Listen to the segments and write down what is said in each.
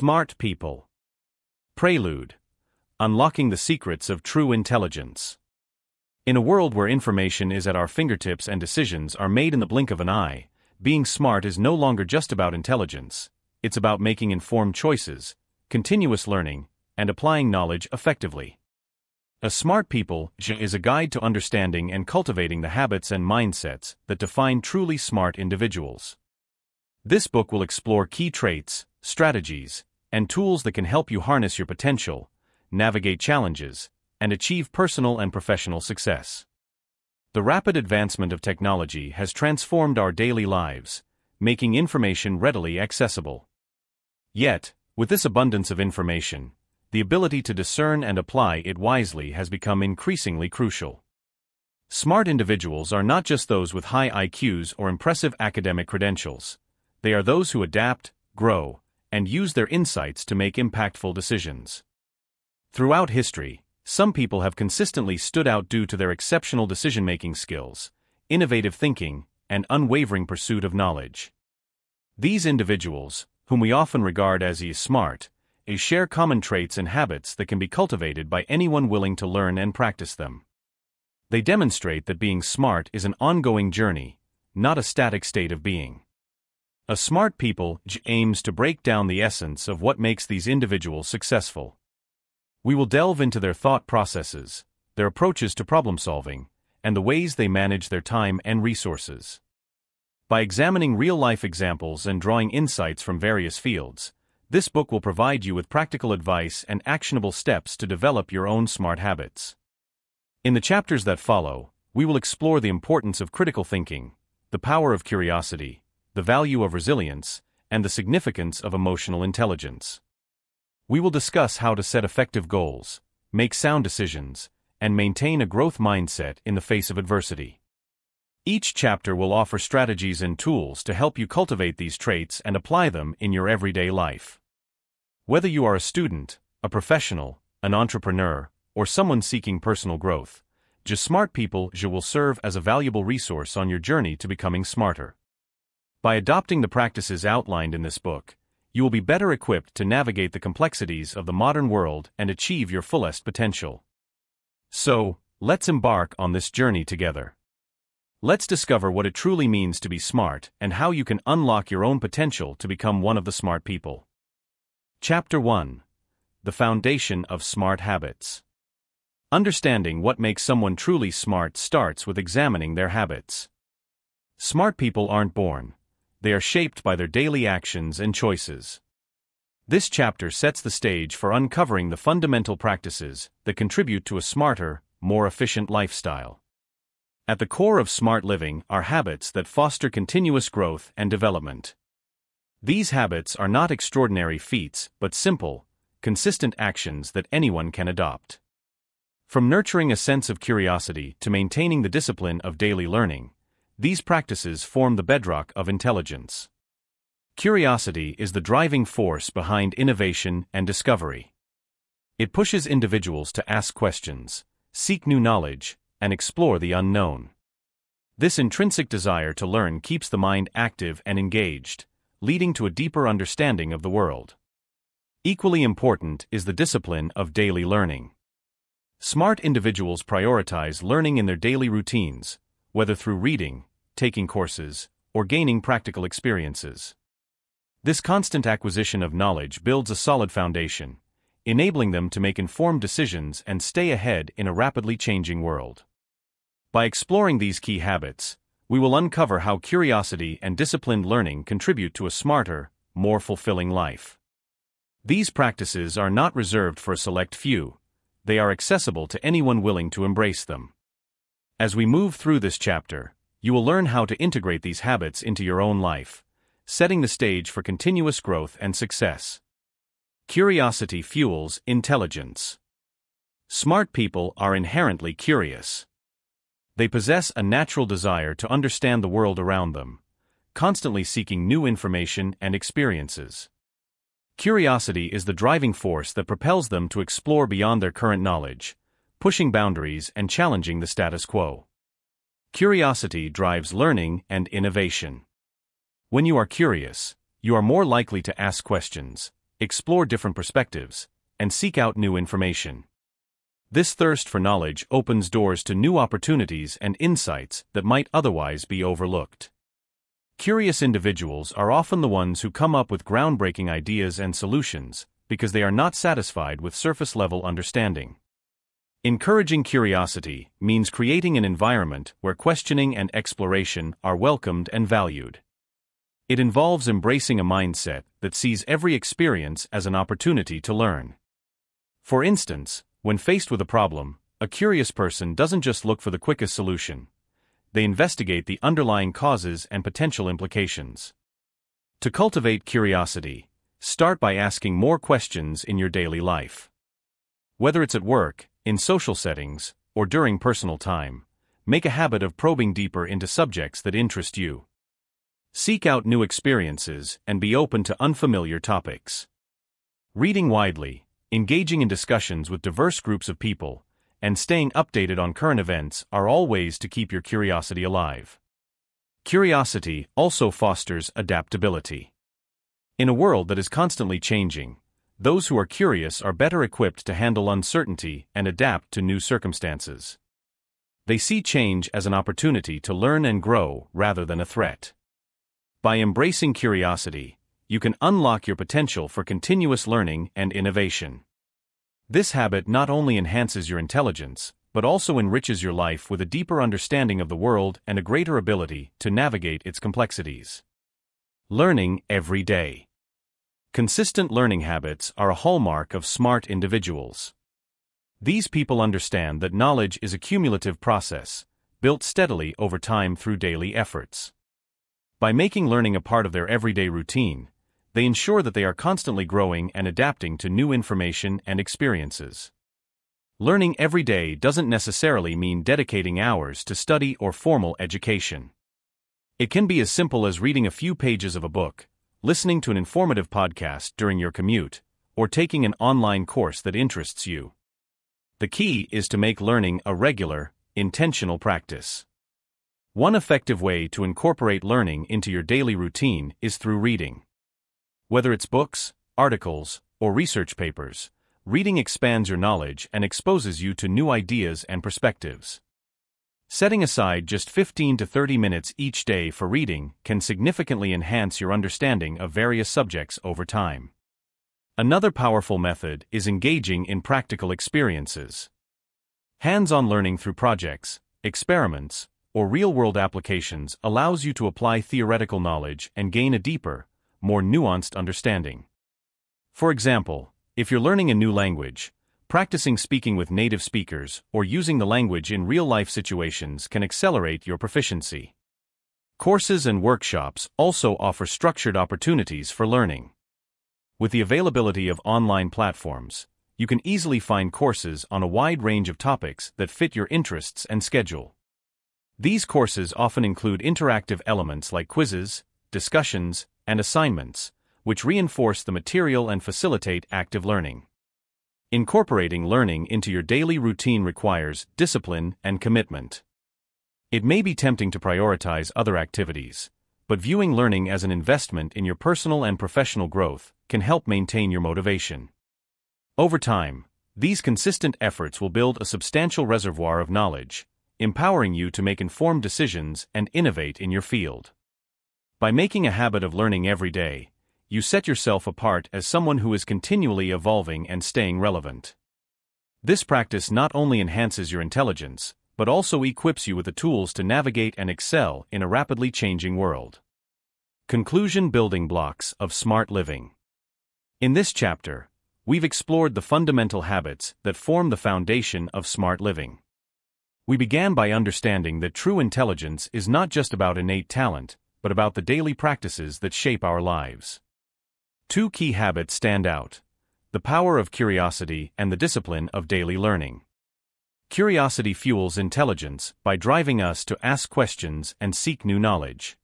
Smart People. Prelude. Unlocking the secrets of true intelligence. In a world where information is at our fingertips and decisions are made in the blink of an eye, being smart is no longer just about intelligence, it's about making informed choices, continuous learning, and applying knowledge effectively. A Smart People is a guide to understanding and cultivating the habits and mindsets that define truly smart individuals. This book will explore key traits, strategies, and tools that can help you harness your potential, navigate challenges, and achieve personal and professional success. The rapid advancement of technology has transformed our daily lives, making information readily accessible. Yet, with this abundance of information, the ability to discern and apply it wisely has become increasingly crucial. Smart individuals are not just those with high IQs or impressive academic credentials. They are those who adapt, grow, and use their insights to make impactful decisions. Throughout history, some people have consistently stood out due to their exceptional decision-making skills, innovative thinking, and unwavering pursuit of knowledge. These individuals, whom we often regard as smart, share common traits and habits that can be cultivated by anyone willing to learn and practice them. They demonstrate that being smart is an ongoing journey, not a static state of being. A Smart People aims to break down the essence of what makes these individuals successful. We will delve into their thought processes, their approaches to problem-solving, and the ways they manage their time and resources. By examining real-life examples and drawing insights from various fields, this book will provide you with practical advice and actionable steps to develop your own smart habits. In the chapters that follow, we will explore the importance of critical thinking, the power of curiosity, the value of resilience, and the significance of emotional intelligence. We will discuss how to set effective goals, make sound decisions, and maintain a growth mindset in the face of adversity. Each chapter will offer strategies and tools to help you cultivate these traits and apply them in your everyday life. Whether you are a student, a professional, an entrepreneur, or someone seeking personal growth, Smart People will serve as a valuable resource on your journey to becoming smarter. By adopting the practices outlined in this book, you will be better equipped to navigate the complexities of the modern world and achieve your fullest potential. So, let's embark on this journey together. Let's discover what it truly means to be smart and how you can unlock your own potential to become one of the smart people. Chapter 1: The Foundation of Smart Habits. Understanding what makes someone truly smart starts with examining their habits. Smart people aren't born. They are shaped by their daily actions and choices. This chapter sets the stage for uncovering the fundamental practices that contribute to a smarter, more efficient lifestyle. At the core of smart living are habits that foster continuous growth and development. These habits are not extraordinary feats, but simple, consistent actions that anyone can adopt. From nurturing a sense of curiosity to maintaining the discipline of daily learning, these practices form the bedrock of intelligence. Curiosity is the driving force behind innovation and discovery. It pushes individuals to ask questions, seek new knowledge, and explore the unknown. This intrinsic desire to learn keeps the mind active and engaged, leading to a deeper understanding of the world. Equally important is the discipline of daily learning. Smart individuals prioritize learning in their daily routines, whether through reading, taking courses, or gaining practical experiences. This constant acquisition of knowledge builds a solid foundation, enabling them to make informed decisions and stay ahead in a rapidly changing world. By exploring these key habits, we will uncover how curiosity and disciplined learning contribute to a smarter, more fulfilling life. These practices are not reserved for a select few, they are accessible to anyone willing to embrace them. As we move through this chapter, you will learn how to integrate these habits into your own life, setting the stage for continuous growth and success. Curiosity fuels intelligence. Smart people are inherently curious. They possess a natural desire to understand the world around them, constantly seeking new information and experiences. Curiosity is the driving force that propels them to explore beyond their current knowledge, pushing boundaries and challenging the status quo. Curiosity drives learning and innovation. When you are curious, you are more likely to ask questions, explore different perspectives, and seek out new information. This thirst for knowledge opens doors to new opportunities and insights that might otherwise be overlooked. Curious individuals are often the ones who come up with groundbreaking ideas and solutions, because they are not satisfied with surface-level understanding. Encouraging curiosity means creating an environment where questioning and exploration are welcomed and valued. It involves embracing a mindset that sees every experience as an opportunity to learn. For instance, when faced with a problem, a curious person doesn't just look for the quickest solution. They investigate the underlying causes and potential implications. To cultivate curiosity, start by asking more questions in your daily life. Whether it's at work, in social settings, or during personal time, make a habit of probing deeper into subjects that interest you. Seek out new experiences and be open to unfamiliar topics. Reading widely, engaging in discussions with diverse groups of people, and staying updated on current events are all ways to keep your curiosity alive. Curiosity also fosters adaptability. In a world that is constantly changing, those who are curious are better equipped to handle uncertainty and adapt to new circumstances. They see change as an opportunity to learn and grow rather than a threat. By embracing curiosity, you can unlock your potential for continuous learning and innovation. This habit not only enhances your intelligence, but also enriches your life with a deeper understanding of the world and a greater ability to navigate its complexities. Learning every day. Consistent learning habits are a hallmark of smart individuals. These people understand that knowledge is a cumulative process, built steadily over time through daily efforts. By making learning a part of their everyday routine, they ensure that they are constantly growing and adapting to new information and experiences. Learning every day doesn't necessarily mean dedicating hours to study or formal education. It can be as simple as reading a few pages of a book, listening to an informative podcast during your commute, or taking an online course that interests you. The key is to make learning a regular, intentional practice. One effective way to incorporate learning into your daily routine is through reading. Whether it's books, articles, or research papers, reading expands your knowledge and exposes you to new ideas and perspectives. Setting aside just 15 to 30 minutes each day for reading can significantly enhance your understanding of various subjects over time. Another powerful method is engaging in practical experiences. Hands-on learning through projects, experiments, or real-world applications allows you to apply theoretical knowledge and gain a deeper, more nuanced understanding. For example, if you're learning a new language, practicing speaking with native speakers or using the language in real-life situations can accelerate your proficiency. Courses and workshops also offer structured opportunities for learning. With the availability of online platforms, you can easily find courses on a wide range of topics that fit your interests and schedule. These courses often include interactive elements like quizzes, discussions, and assignments, which reinforce the material and facilitate active learning. Incorporating learning into your daily routine requires discipline and commitment. It may be tempting to prioritize other activities, but viewing learning as an investment in your personal and professional growth can help maintain your motivation. Over time, these consistent efforts will build a substantial reservoir of knowledge, empowering you to make informed decisions and innovate in your field. By making a habit of learning every day, you set yourself apart as someone who is continually evolving and staying relevant. This practice not only enhances your intelligence, but also equips you with the tools to navigate and excel in a rapidly changing world. Conclusion: building blocks of smart living. In this chapter, we've explored the fundamental habits that form the foundation of smart living. We began by understanding that true intelligence is not just about innate talent, but about the daily practices that shape our lives. Two key habits stand out: the power of curiosity and the discipline of daily learning. Curiosity fuels intelligence by driving us to ask questions and seek new knowledge.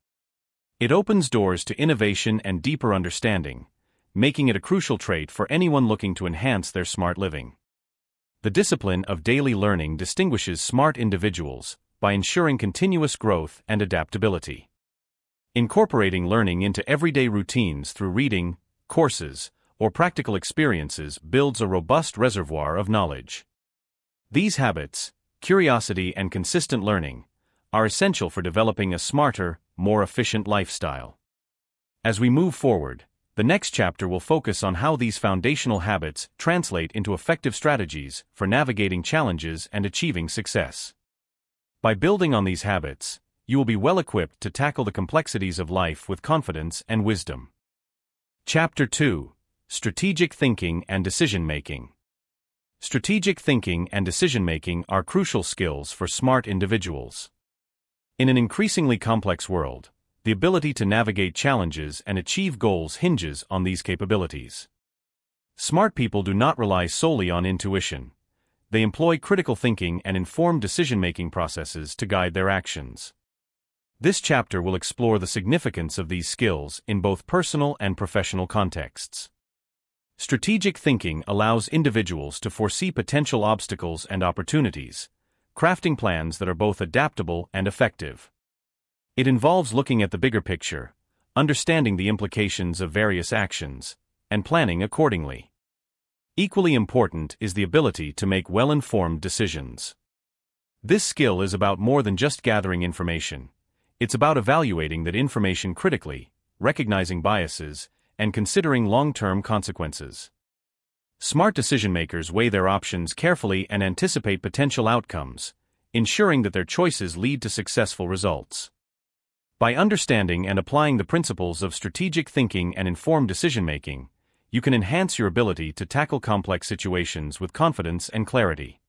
It opens doors to innovation and deeper understanding, making it a crucial trait for anyone looking to enhance their smart living. The discipline of daily learning distinguishes smart individuals by ensuring continuous growth and adaptability. Incorporating learning into everyday routines through reading, courses, or practical experiences builds a robust reservoir of knowledge. These habits, curiosity and consistent learning, are essential for developing a smarter, more efficient lifestyle. As we move forward, the next chapter will focus on how these foundational habits translate into effective strategies for navigating challenges and achieving success. By building on these habits, you will be well equipped to tackle the complexities of life with confidence and wisdom. Chapter 2: Strategic Thinking and Decision-Making. Strategic thinking and decision-making are crucial skills for smart individuals. In an increasingly complex world, the ability to navigate challenges and achieve goals hinges on these capabilities. Smart people do not rely solely on intuition. They employ critical thinking and informed decision-making processes to guide their actions. This chapter will explore the significance of these skills in both personal and professional contexts. Strategic thinking allows individuals to foresee potential obstacles and opportunities, crafting plans that are both adaptable and effective. It involves looking at the bigger picture, understanding the implications of various actions, and planning accordingly. Equally important is the ability to make well-informed decisions. This skill is about more than just gathering information. It's about evaluating that information critically, recognizing biases, and considering long-term consequences. Smart decision-makers weigh their options carefully and anticipate potential outcomes, ensuring that their choices lead to successful results. By understanding and applying the principles of strategic thinking and informed decision-making, you can enhance your ability to tackle complex situations with confidence and clarity.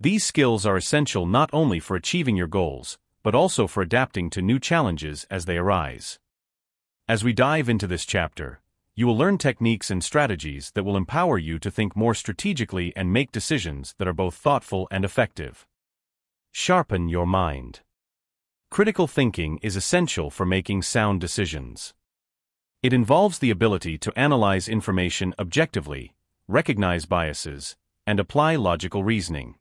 These skills are essential not only for achieving your goals, but also for adapting to new challenges as they arise. As we dive into this chapter, you will learn techniques and strategies that will empower you to think more strategically and make decisions that are both thoughtful and effective. Sharpen your mind. Critical thinking is essential for making sound decisions. It involves the ability to analyze information objectively, recognize biases, and apply logical reasoning.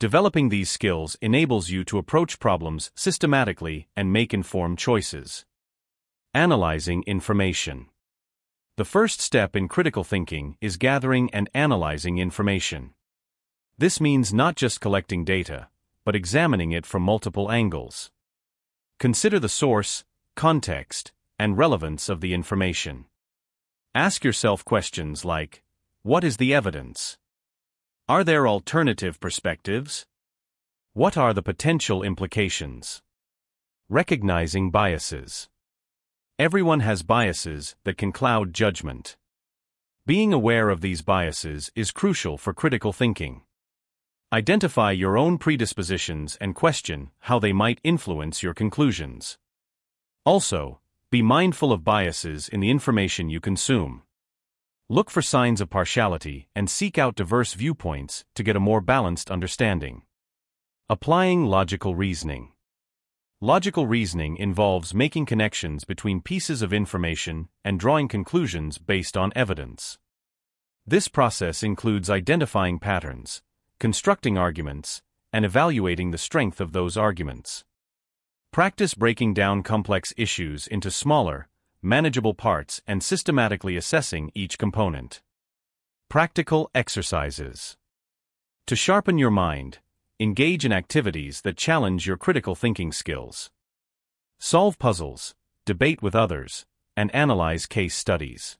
Developing these skills enables you to approach problems systematically and make informed choices. Analyzing information. The first step in critical thinking is gathering and analyzing information. This means not just collecting data, but examining it from multiple angles. Consider the source, context, and relevance of the information. Ask yourself questions like, what is the evidence? Are there alternative perspectives? What are the potential implications? Recognizing biases. Everyone has biases that can cloud judgment. Being aware of these biases is crucial for critical thinking. Identify your own predispositions and question how they might influence your conclusions. Also, be mindful of biases in the information you consume. Look for signs of partiality and seek out diverse viewpoints to get a more balanced understanding. Applying logical reasoning. Logical reasoning involves making connections between pieces of information and drawing conclusions based on evidence. This process includes identifying patterns, constructing arguments, and evaluating the strength of those arguments. Practice breaking down complex issues into smaller, manageable parts and systematically assessing each component. Practical exercises. To sharpen your mind, engage in activities that challenge your critical thinking skills. Solve puzzles, debate with others, and analyze case studies.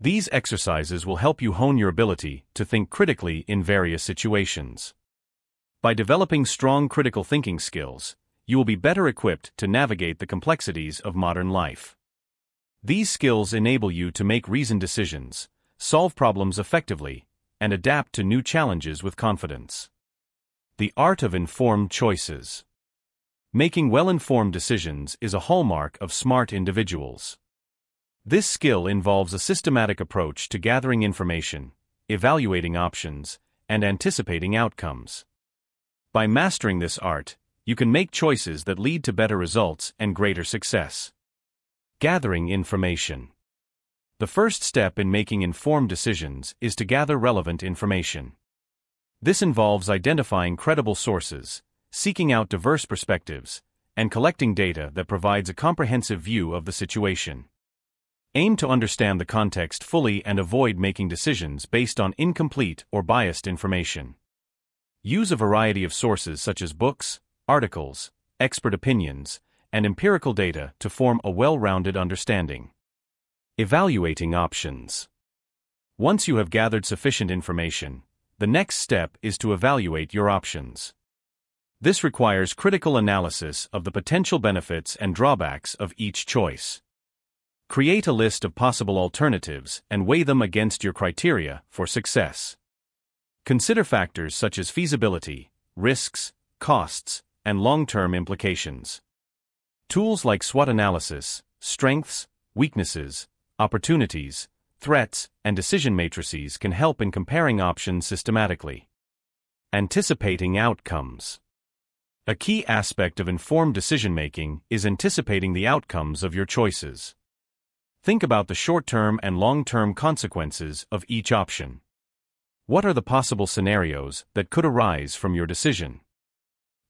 These exercises will help you hone your ability to think critically in various situations. By developing strong critical thinking skills, you will be better equipped to navigate the complexities of modern life. These skills enable you to make reasoned decisions, solve problems effectively, and adapt to new challenges with confidence. The art of informed choices. Making well-informed decisions is a hallmark of smart individuals. This skill involves a systematic approach to gathering information, evaluating options, and anticipating outcomes. By mastering this art, you can make choices that lead to better results and greater success. Gathering information. The first step in making informed decisions is to gather relevant information. This involves identifying credible sources, seeking out diverse perspectives, and collecting data that provides a comprehensive view of the situation. Aim to understand the context fully and avoid making decisions based on incomplete or biased information. Use a variety of sources such as books, articles, expert opinions, and empirical data to form a well-rounded understanding. Evaluating options. Once you have gathered sufficient information, the next step is to evaluate your options. This requires critical analysis of the potential benefits and drawbacks of each choice. Create a list of possible alternatives and weigh them against your criteria for success. Consider factors such as feasibility, risks, costs, and long-term implications. Tools like SWOT analysis, strengths, weaknesses, opportunities, threats, and decision matrices can help in comparing options systematically. Anticipating outcomes. A key aspect of informed decision-making is anticipating the outcomes of your choices. Think about the short-term and long-term consequences of each option. What are the possible scenarios that could arise from your decision?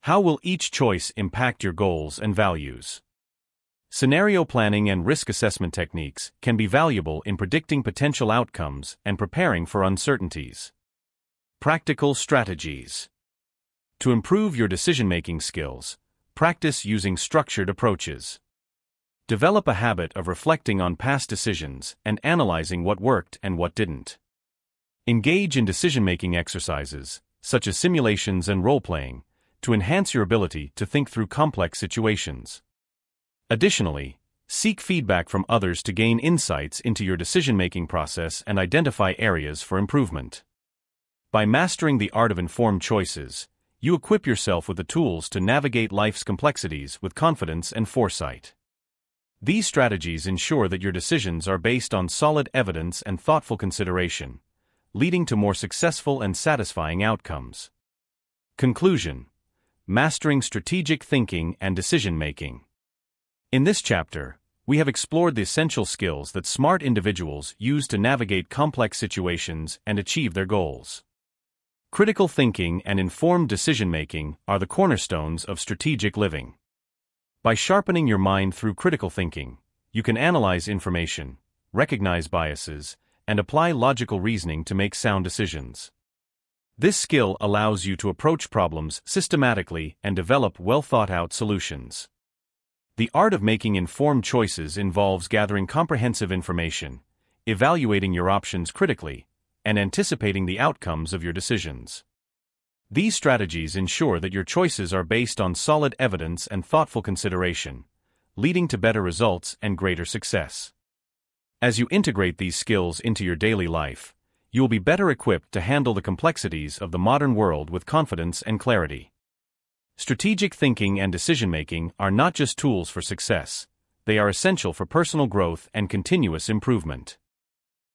How will each choice impact your goals and values? Scenario planning and risk assessment techniques can be valuable in predicting potential outcomes and preparing for uncertainties. Practical strategies. To improve your decision-making skills, practice using structured approaches. Develop a habit of reflecting on past decisions and analyzing what worked and what didn't. Engage in decision-making exercises, such as simulations and role-playing, to enhance your ability to think through complex situations. Additionally, seek feedback from others to gain insights into your decision-making process and identify areas for improvement. By mastering the art of informed choices, you equip yourself with the tools to navigate life's complexities with confidence and foresight. These strategies ensure that your decisions are based on solid evidence and thoughtful consideration, leading to more successful and satisfying outcomes. Conclusion: Mastering strategic thinking and decision-making. In this chapter, we have explored the essential skills that smart individuals use to navigate complex situations and achieve their goals. Critical thinking and informed decision-making are the cornerstones of strategic living. By sharpening your mind through critical thinking, you can analyze information, recognize biases, and apply logical reasoning to make sound decisions. This skill allows you to approach problems systematically and develop well-thought-out solutions. The art of making informed choices involves gathering comprehensive information, evaluating your options critically, and anticipating the outcomes of your decisions. These strategies ensure that your choices are based on solid evidence and thoughtful consideration, leading to better results and greater success. As you integrate these skills into your daily life, you will be better equipped to handle the complexities of the modern world with confidence and clarity. Strategic thinking and decision-making are not just tools for success, they are essential for personal growth and continuous improvement.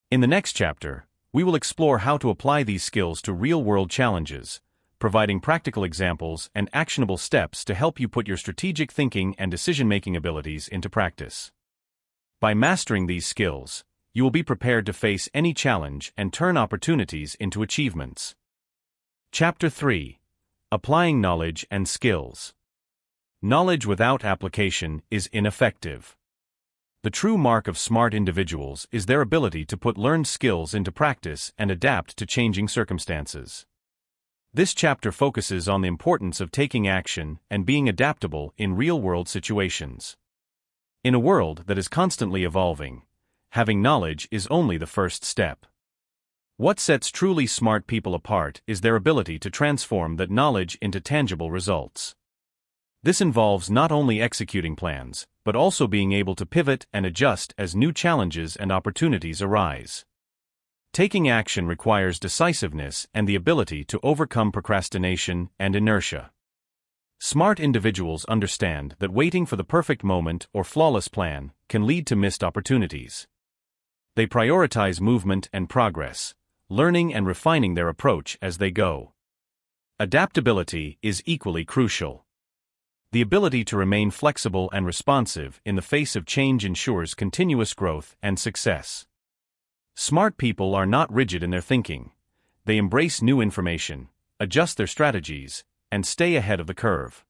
In the next chapter, we will explore how to apply these skills to real-world challenges, providing practical examples and actionable steps to help you put your strategic thinking and decision-making abilities into practice. By mastering these skills, you will be prepared to face any challenge and turn opportunities into achievements. Chapter 3: Applying Knowledge and Skills. Knowledge without application is ineffective. The true mark of smart individuals is their ability to put learned skills into practice and adapt to changing circumstances. This chapter focuses on the importance of taking action and being adaptable in real-world situations. In a world that is constantly evolving, having knowledge is only the first step. What sets truly smart people apart is their ability to transform that knowledge into tangible results. This involves not only executing plans, but also being able to pivot and adjust as new challenges and opportunities arise. Taking action requires decisiveness and the ability to overcome procrastination and inertia. Smart individuals understand that waiting for the perfect moment or flawless plan can lead to missed opportunities. They prioritize movement and progress, learning and refining their approach as they go. Adaptability is equally crucial. The ability to remain flexible and responsive in the face of change ensures continuous growth and success. Smart people are not rigid in their thinking. They embrace new information, adjust their strategies, and stay ahead of the curve.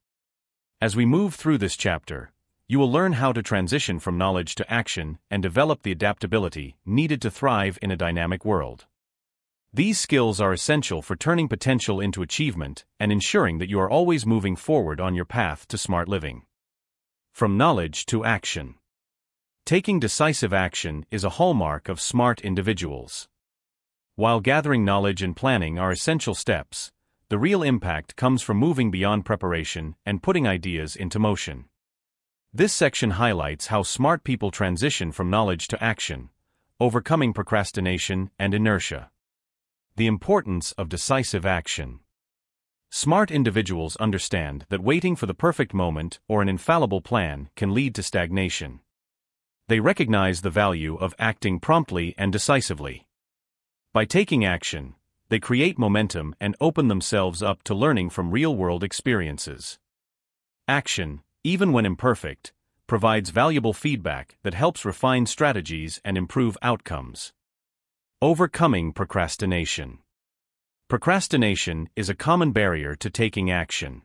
As we move through this chapter, you will learn how to transition from knowledge to action and develop the adaptability needed to thrive in a dynamic world. These skills are essential for turning potential into achievement and ensuring that you are always moving forward on your path to smart living. From knowledge to action. Taking decisive action is a hallmark of smart individuals. While gathering knowledge and planning are essential steps, the real impact comes from moving beyond preparation and putting ideas into motion. This section highlights how smart people transition from knowledge to action, overcoming procrastination and inertia. The importance of decisive action. Smart individuals understand that waiting for the perfect moment or an infallible plan can lead to stagnation. They recognize the value of acting promptly and decisively. By taking action, they create momentum and open themselves up to learning from real-world experiences. Action, even when imperfect, provides valuable feedback that helps refine strategies and improve outcomes. Overcoming procrastination. Procrastination is a common barrier to taking action.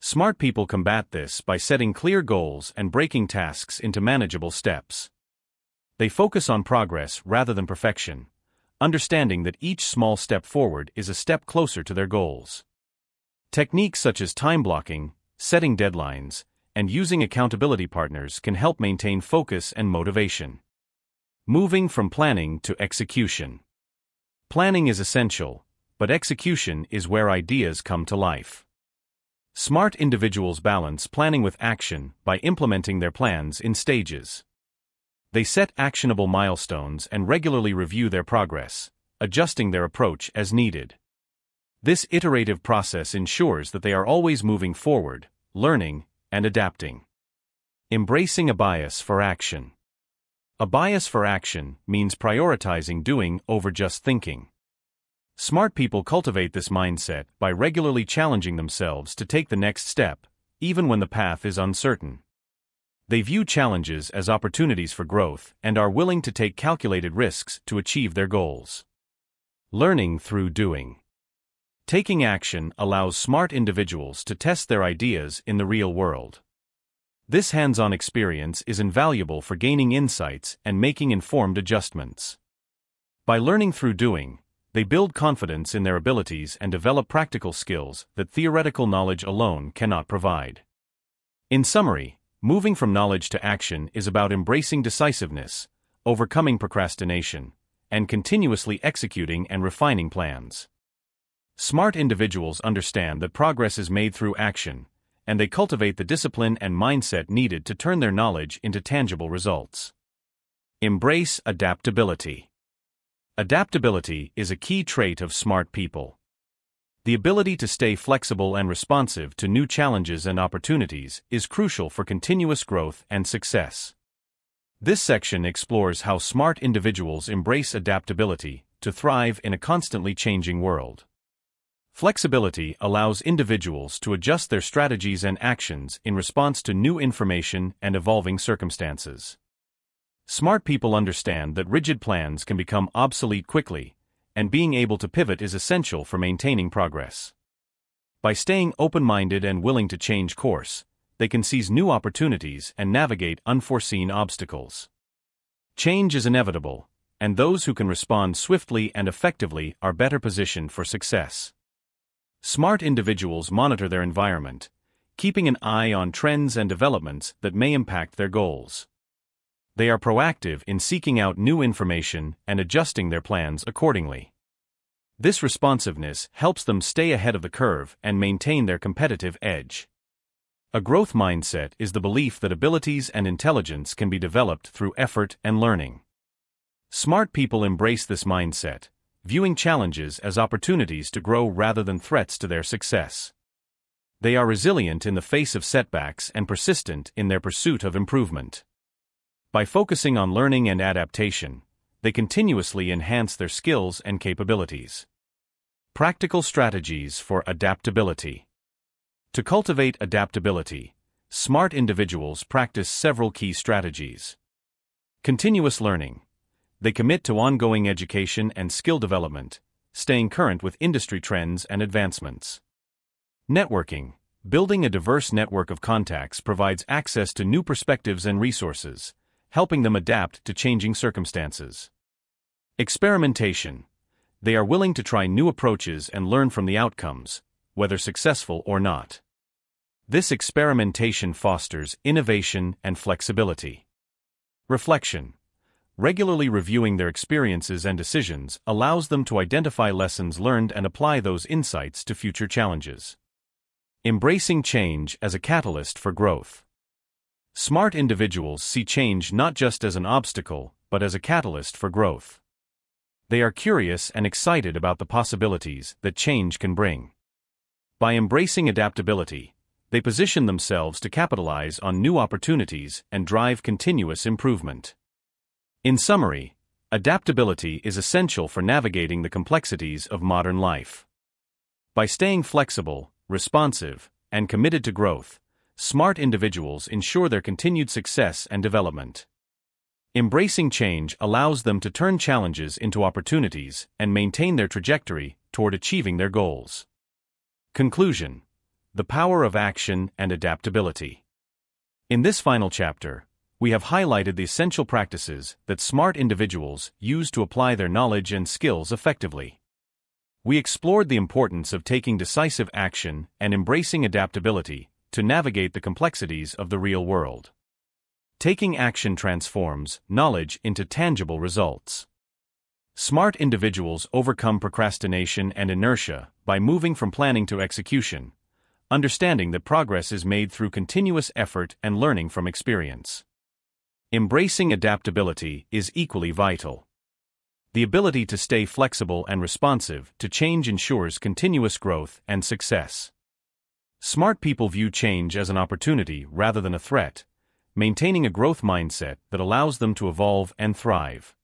Smart people combat this by setting clear goals and breaking tasks into manageable steps. They focus on progress rather than perfection, understanding that each small step forward is a step closer to their goals. Techniques such as time blocking, setting deadlines, and using accountability partners can help maintain focus and motivation. Moving from planning to execution. Planning is essential, but execution is where ideas come to life. Smart individuals balance planning with action by implementing their plans in stages. They set actionable milestones and regularly review their progress, adjusting their approach as needed. This iterative process ensures that they are always moving forward, learning, and adapting. Embracing a bias for action. A bias for action means prioritizing doing over just thinking. Smart people cultivate this mindset by regularly challenging themselves to take the next step, even when the path is uncertain. They view challenges as opportunities for growth and are willing to take calculated risks to achieve their goals. Learning through doing. Taking action allows smart individuals to test their ideas in the real world. This hands-on experience is invaluable for gaining insights and making informed adjustments. By learning through doing, they build confidence in their abilities and develop practical skills that theoretical knowledge alone cannot provide. In summary, moving from knowledge to action is about embracing decisiveness, overcoming procrastination, and continuously executing and refining plans. Smart individuals understand that progress is made through action, and they cultivate the discipline and mindset needed to turn their knowledge into tangible results. Embrace adaptability. Adaptability is a key trait of smart people. The ability to stay flexible and responsive to new challenges and opportunities is crucial for continuous growth and success. This section explores how smart individuals embrace adaptability to thrive in a constantly changing world. Flexibility allows individuals to adjust their strategies and actions in response to new information and evolving circumstances. Smart people understand that rigid plans can become obsolete quickly, and being able to pivot is essential for maintaining progress. By staying open-minded and willing to change course, they can seize new opportunities and navigate unforeseen obstacles. Change is inevitable, and those who can respond swiftly and effectively are better positioned for success. Smart individuals monitor their environment, keeping an eye on trends and developments that may impact their goals. They are proactive in seeking out new information and adjusting their plans accordingly. This responsiveness helps them stay ahead of the curve and maintain their competitive edge. A growth mindset is the belief that abilities and intelligence can be developed through effort and learning. Smart people embrace this mindset, viewing challenges as opportunities to grow rather than threats to their success. They are resilient in the face of setbacks and persistent in their pursuit of improvement. By focusing on learning and adaptation, they continuously enhance their skills and capabilities. Practical strategies for adaptability. To cultivate adaptability, smart individuals practice several key strategies. Continuous learning. They commit to ongoing education and skill development, staying current with industry trends and advancements. Networking. building a diverse network of contacts provides access to new perspectives and resources, helping them adapt to changing circumstances. Experimentation. They are willing to try new approaches and learn from the outcomes, whether successful or not. This experimentation fosters innovation and flexibility. Reflection. Regularly reviewing their experiences and decisions allows them to identify lessons learned and apply those insights to future challenges. Embracing change as a catalyst for growth. Smart individuals see change not just as an obstacle, but as a catalyst for growth. They are curious and excited about the possibilities that change can bring. By embracing adaptability, they position themselves to capitalize on new opportunities and drive continuous improvement. In summary, adaptability is essential for navigating the complexities of modern life. By staying flexible, responsive, and committed to growth, smart individuals ensure their continued success and development. Embracing change allows them to turn challenges into opportunities and maintain their trajectory toward achieving their goals. Conclusion: the power of action and adaptability. In this final chapter, we have highlighted the essential practices that smart individuals use to apply their knowledge and skills effectively. We explored the importance of taking decisive action and embracing adaptability to navigate the complexities of the real world. Taking action transforms knowledge into tangible results. Smart individuals overcome procrastination and inertia by moving from planning to execution, understanding that progress is made through continuous effort and learning from experience. Embracing adaptability is equally vital. The ability to stay flexible and responsive to change ensures continuous growth and success. Smart people view change as an opportunity rather than a threat, maintaining a growth mindset that allows them to evolve and thrive.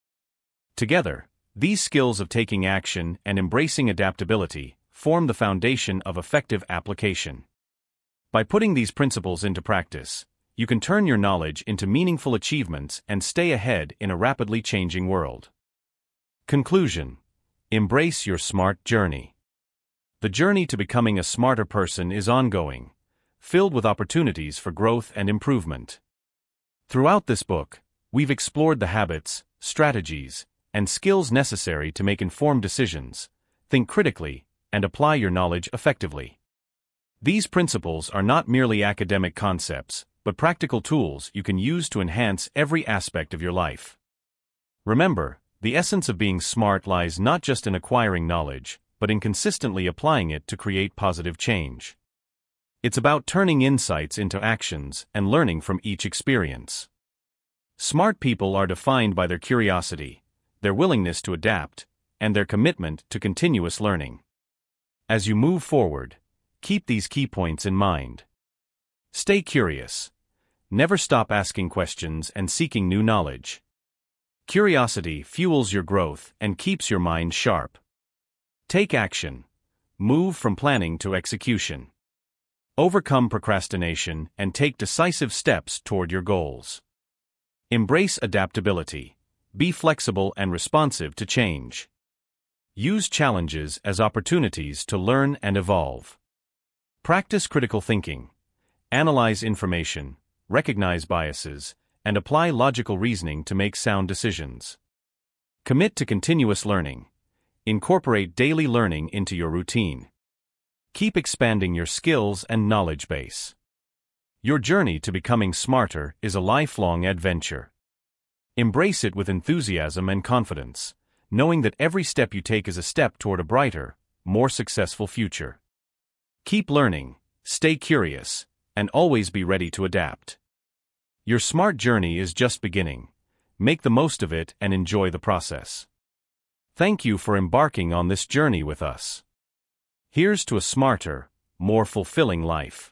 Together, these skills of taking action and embracing adaptability form the foundation of effective application. By putting these principles into practice, you can turn your knowledge into meaningful achievements and stay ahead in a rapidly changing world. Conclusion: embrace your smart journey. The journey to becoming a smarter person is ongoing, filled with opportunities for growth and improvement. Throughout this book, we've explored the habits, strategies, and skills necessary to make informed decisions, think critically, and apply your knowledge effectively. These principles are not merely academic concepts, but practical tools you can use to enhance every aspect of your life. Remember, the essence of being smart lies not just in acquiring knowledge, but in consistently applying it to create positive change. It's about turning insights into actions and learning from each experience. Smart people are defined by their curiosity, their willingness to adapt, and their commitment to continuous learning. As you move forward, keep these key points in mind. Stay curious. Never stop asking questions and seeking new knowledge. Curiosity fuels your growth and keeps your mind sharp. Take action. Move from planning to execution. Overcome procrastination and take decisive steps toward your goals. Embrace adaptability. Be flexible and responsive to change. Use challenges as opportunities to learn and evolve. Practice critical thinking. Analyze information, recognize biases, and apply logical reasoning to make sound decisions. Commit to continuous learning. Incorporate daily learning into your routine. Keep expanding your skills and knowledge base. Your journey to becoming smarter is a lifelong adventure. Embrace it with enthusiasm and confidence, knowing that every step you take is a step toward a brighter, more successful future. Keep learning, stay curious, and always be ready to adapt. Your smart journey is just beginning. Make the most of it and enjoy the process. Thank you for embarking on this journey with us. Here's to a smarter, more fulfilling life.